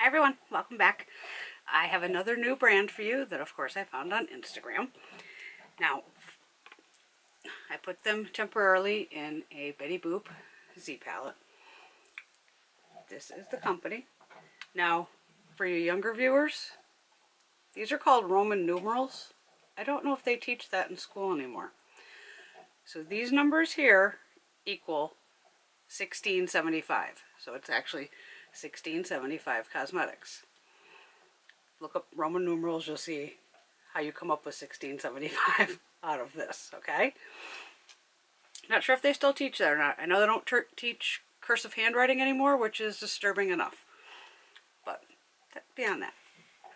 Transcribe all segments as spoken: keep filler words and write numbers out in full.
Hi everyone, welcome back. I have another new brand for you that of course I found on Instagram. Now, I put them temporarily in a Betty Boop Z palette. This is the company. Now, for you younger viewers, these are called Roman numerals. I don't know if they teach that in school anymore. So these numbers here equal sixteen seventy-five. So it's actually sixteen seventy-five Cosmetics. Look up Roman numerals, you'll see how you come up with sixteen seventy-five out of this, okay? Not sure if they still teach that or not. I know they don't teach cursive handwriting anymore, which is disturbing enough. But beyond that.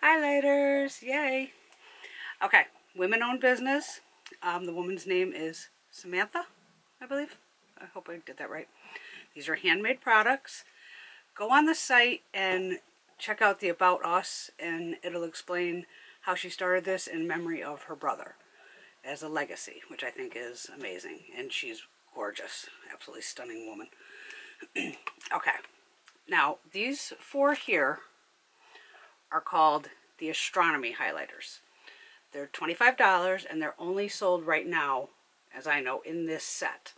Highlighters, yay! Okay, women-owned business. Um, the woman's name is Samantha, I believe. I hope I did that right. These are handmade products. Go on the site and check out the About Us, and it'll explain how she started this in memory of her brother as a legacy, which I think is amazing. And she's gorgeous, absolutely stunning woman. Okay, now these four here are called the Astronomy Highlighters. They're twenty-five dollars and they're only sold right now, as I know, in this set.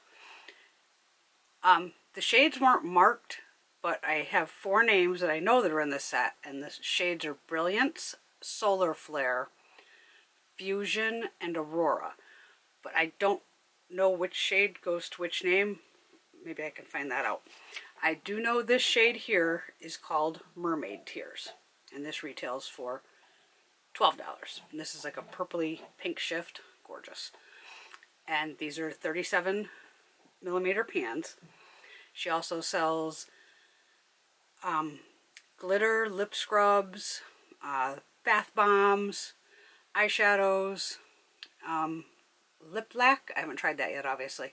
Um, the shades weren't marked, but I have four names that I know that are in this set, and the shades are Brilliance, Solar Flare, Fusion, and Aurora. But I don't know which shade goes to which name. Maybe I can find that out. I do know this shade here is called Mermaid Tears, and this retails for twelve dollars. And this is like a purpley pink shift, gorgeous. And these are thirty-seven millimeter pans. She also sells um, glitter, lip scrubs, uh, bath bombs, eyeshadows, um, lip lack. I haven't tried that yet, obviously.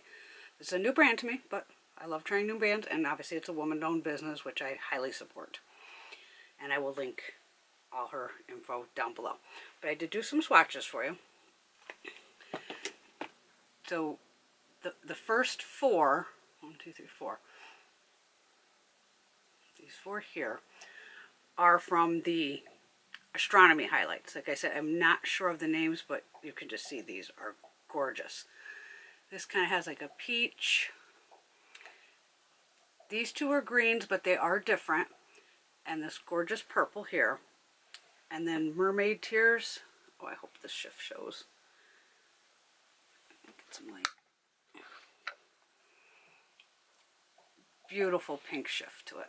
It's a new brand to me, but I love trying new brands, and obviously it's a woman-owned business, which I highly support. And I will link all her info down below. But I did do some swatches for you. So the, the first four, one, two, three, four, these four here are from the Astronomy Highlights. Like I said, I'm not sure of the names, but you can just see these are gorgeous. This kind of has like a peach. These two are greens, but they are different. And this gorgeous purple here. And then Mermaid Tears. Oh, I hope this shift shows. Get some light. Beautiful pink shift to it.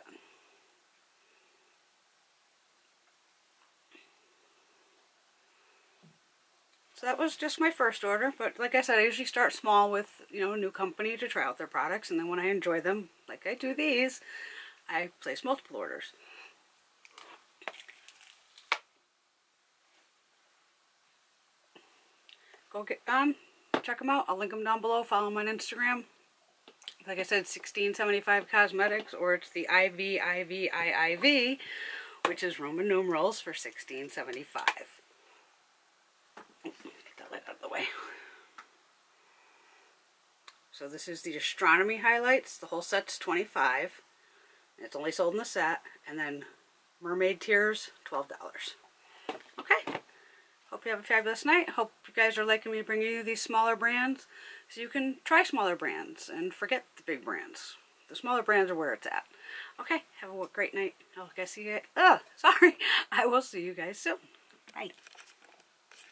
So that was just my first order, but like I said, I usually start small with, you know, a new company to try out their products, and then when I enjoy them, like I do these, I place multiple orders. Go get um, check them out. I'll link them down below. Follow them on Instagram. Like I said, sixteen seventy-five Cosmetics, or it's the I V I V I I V, which is Roman numerals for sixteen seventy-five. Get that light out of the way. So this is the Astronomy Highlights. The whole set's twenty-five dollars. It's only sold in the set. And then Mermaid Tears, twelve dollars. Okay. Hope you have a fabulous night. Hope you guys are liking me bringing you these smaller brands, so you can try smaller brands and forget the big brands. The smaller brands are where it's at. Okay. Have a great night. I'll see you guys. Oh, sorry. I will see you guys soon. Bye.